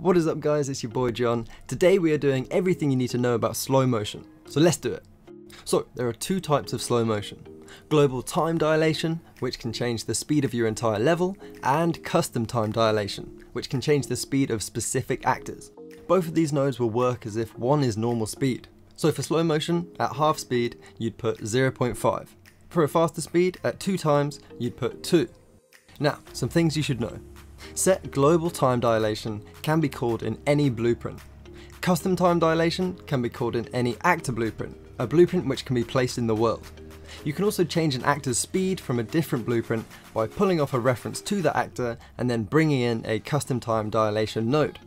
What is up guys, it's your boy John. Today we are doing everything you need to know about slow motion, so let's do it. So there are two types of slow motion: global time dilation, which can change the speed of your entire level, and custom time dilation, which can change the speed of specific actors. Both of these nodes will work as if one is normal speed. So for slow motion, at half speed, you'd put 0.5. For a faster speed, at 2 times, you'd put 2. Now, some things you should know. Set global time dilation can be called in any blueprint. Custom time dilation can be called in any actor blueprint, a blueprint which can be placed in the world. You can also change an actor's speed from a different blueprint by pulling off a reference to the actor and then bringing in a custom time dilation node.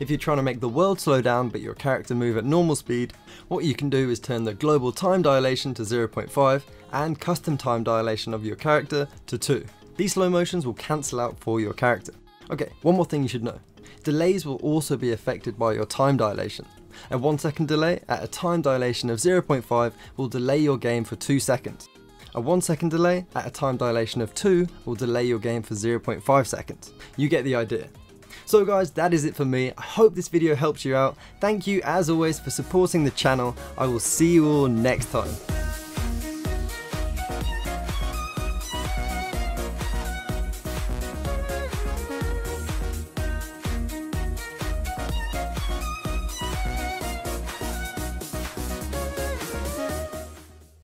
If you're trying to make the world slow down but your character move at normal speed, what you can do is turn the global time dilation to 0.5 and custom time dilation of your character to 2. These slow motions will cancel out for your character. Okay, one more thing you should know. Delays will also be affected by your time dilation. A 1 second delay at a time dilation of 0.5 will delay your game for 2 seconds. A 1 second delay at a time dilation of 2 will delay your game for 0.5 seconds. You get the idea. So guys, that is it for me. I hope this video helps you out. Thank you as always for supporting the channel. I will see you all next time.